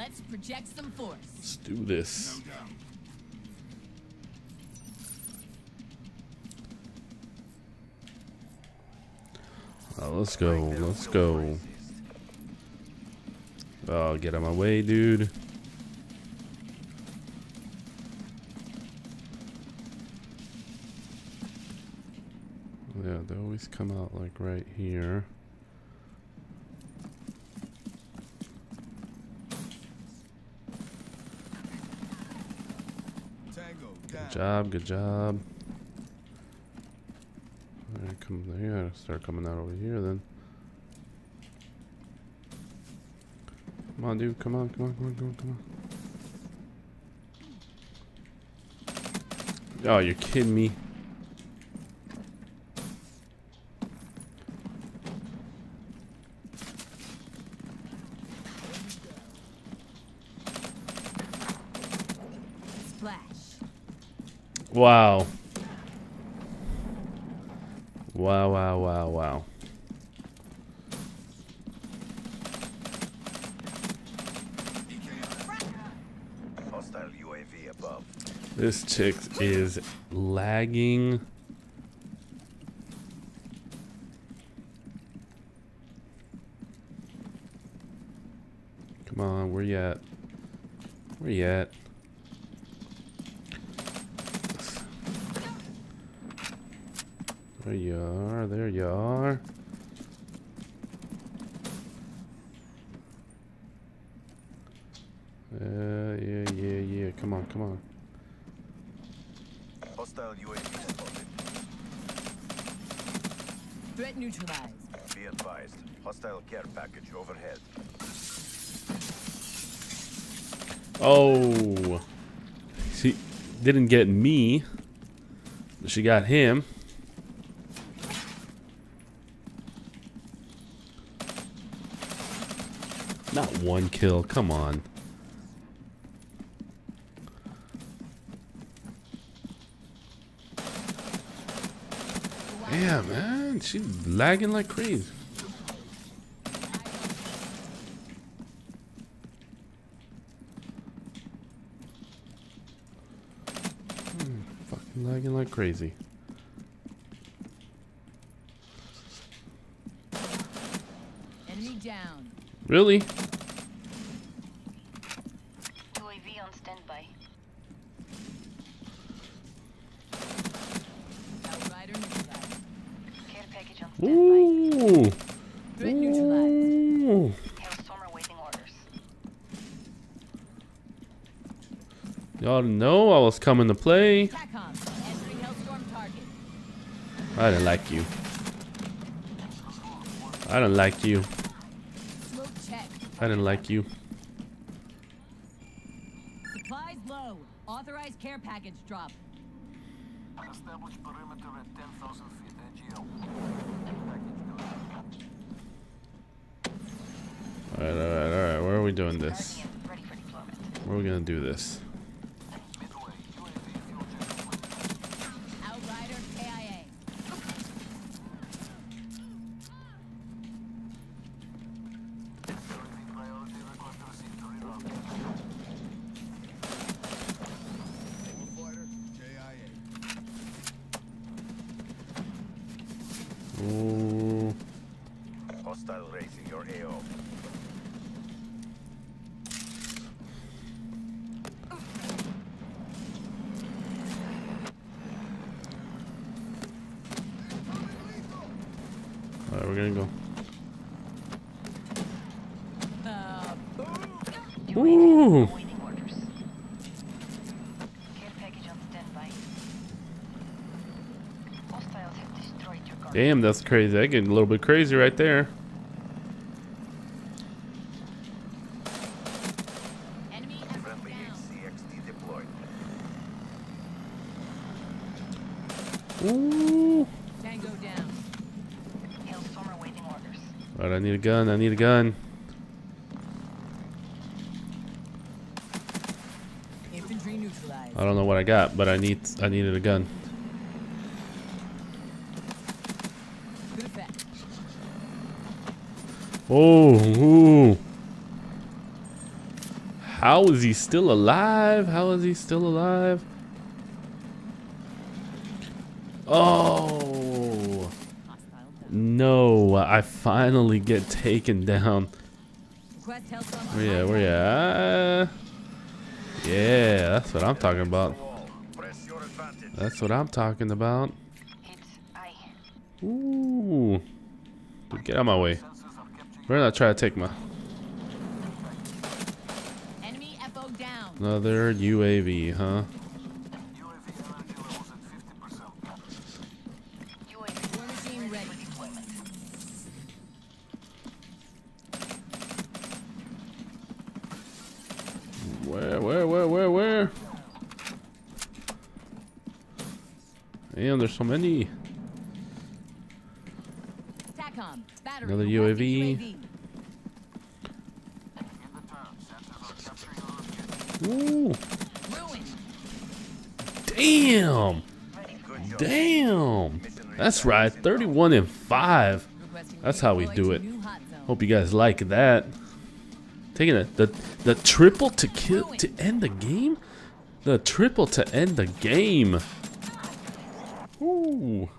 Let's project some force. Let's do this. Let's go. Let's go. Oh, get out of my way, dude. Yeah, they always come out like right here. Good job, good job. Alright, come here. Start coming out over here then. Come on, dude. Come on, come on, come on, come on, come on. Oh, you're kidding me. Wow. Wow, wow, wow, wow. Hostile UAV above. This chick is lagging. Come on, where you at? Where you at? There you are, there you are. Yeah, yeah, yeah. Come on, come on. Hostile UAV spotted. Threat neutralized. Be advised. Hostile care package overhead. Oh. She didn't get me. She got him. Not one kill, come on. Yeah, man, she's lagging like crazy. Fucking lagging like crazy. Enemy down. Really? UAV on standby. Outrider neutralized. Care package on standby. Threat neutralized. Hailstormer waiting orders. Y'all know I was coming to play. TACOM, entering Hailstorm target. I don't like you. I don't like you. I didn't like you. Supplies low. Authorized care package drop. Establish perimeter at 10,000 feet. Alright, alright, alright. Where are we doing this? Where are we gonna do this? Hostile raising your AO. Alright, we're gonna go. Ooh. Damn, that's crazy. I get a little bit crazy right there. Enemy friendly HCXD deployed. Ooh. Tango down. Hailstormer waiting orders. All right, I need a gun. I need a gun. Infantry neutralized. I don't know what I got, but I needed a gun. Oh, ooh. How is he still alive? How is he still alive? Oh no, I finally get taken down. Where you at? Yeah, that's what I'm talking about. That's what I'm talking about. Ooh. Dude, get out of my way. We're not trying to take my... Another UAV, huh? Where? Damn, there's so many. TACOM, another UAV. Ooh. Damn. That's right. 31 and 5. That's how we do it. Hope you guys like that. Taking the triple to kill to end the game. The triple to end the game. Ooh.